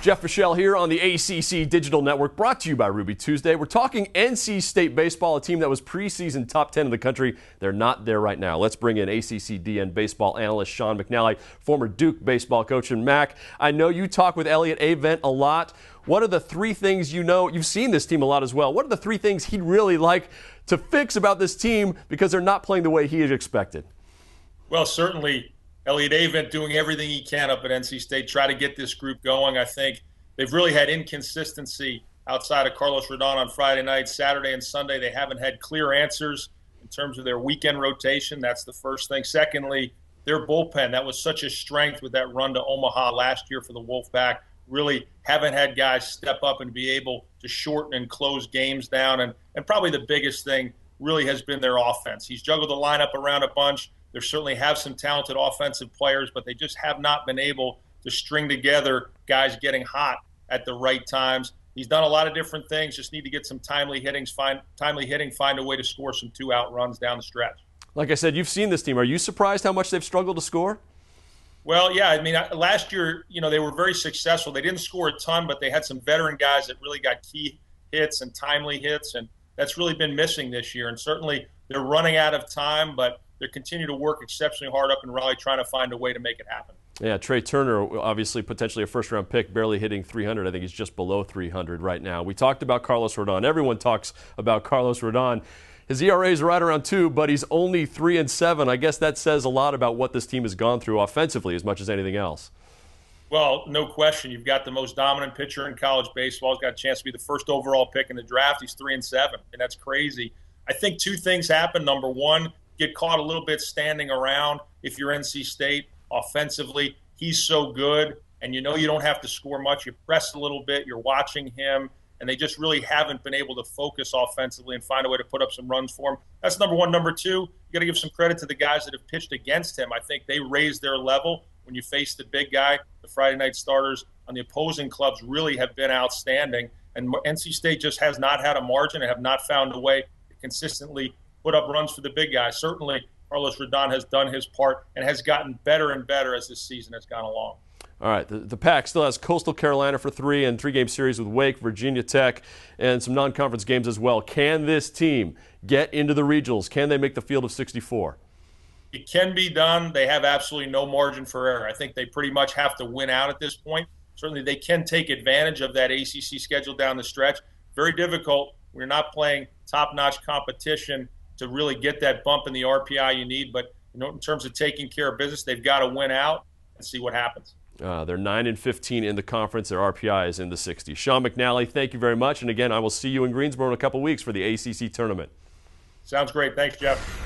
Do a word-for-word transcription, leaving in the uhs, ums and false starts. Jeff Fischel here on the A C C Digital Network, brought to you by Ruby Tuesday. We're talking N C State baseball, a team that was preseason top ten in the country. They're not there right now. Let's bring in A C C D N baseball analyst Sean McNally, former Duke baseball coach. And Mac, I know you talk with Elliott Avent a lot. What are the three things you know? You've seen this team a lot as well. What are the three things he'd really like to fix about this team because they're not playing the way he had expected? Well, certainly Elliott Avent doing everything he can up at N C State, try to get this group going. I think they've really had inconsistency outside of Carlos Rodon on Friday night. Saturday and Sunday, they haven't had clear answers in terms of their weekend rotation. That's the first thing. Secondly, their bullpen. That was such a strength with that run to Omaha last year for the Wolfpack. Really haven't had guys step up and be able to shorten and close games down. And, and probably the biggest thing really has been their offense. He's juggled the lineup around a bunch. They certainly have some talented offensive players, but they just have not been able to string together guys getting hot at the right times. He's done a lot of different things, just need to get some timely hittings, find timely hitting, find a way to score some two-out runs down the stretch. Like I said, you've seen this team. Are you surprised how much they've struggled to score? Well, yeah. I mean, last year, you know, they were very successful. They didn't score a ton, but they had some veteran guys that really got key hits and timely hits, and that's really been missing this year. And certainly they're running out of time, but they continue to work exceptionally hard up in Raleigh trying to find a way to make it happen. Yeah, Trea Turner, obviously potentially a first-round pick, barely hitting three hundred. I think he's just below three hundred right now. We talked about Carlos Rodon. Everyone talks about Carlos Rodon. His E R A is right around two, but he's only three and seven. I guess that says a lot about what this team has gone through offensively as much as anything else. Well, no question. You've got the most dominant pitcher in college baseball. He's got a chance to be the first overall pick in the draft. He's three and seven, and that's crazy. I think two things happened. Number one, get caught a little bit standing around if you're N C State offensively. He's so good, and you know you don't have to score much. You press a little bit. You're watching him, and they just really haven't been able to focus offensively and find a way to put up some runs for him. That's number one. Number two, you got to give some credit to the guys that have pitched against him. I think they raised their level when you face the big guy. The Friday night starters on the opposing clubs really have been outstanding, and N C State just has not had a margin and have not found a way to consistently put up runs for the big guy. Certainly, Carlos Rodon has done his part and has gotten better and better as this season has gone along. All right, the, the Pack still has Coastal Carolina for three and three-game series with Wake, Virginia Tech, and some non-conference games as well. Can this team get into the regionals? Can they make the field of sixty-four? It can be done. They have absolutely no margin for error. I think they pretty much have to win out at this point. Certainly, they can take advantage of that A C C schedule down the stretch. Very difficult. We're not playing top-notch competition to really get that bump in the R P I you need. But you know, in terms of taking care of business, they've got to win out and see what happens. Uh, they're nine and fifteen in the conference. Their R P I is in the sixties. Sean McNally, thank you very much. And again, I will see you in Greensboro in a couple weeks for the A C C tournament. Sounds great. Thanks, Jeff.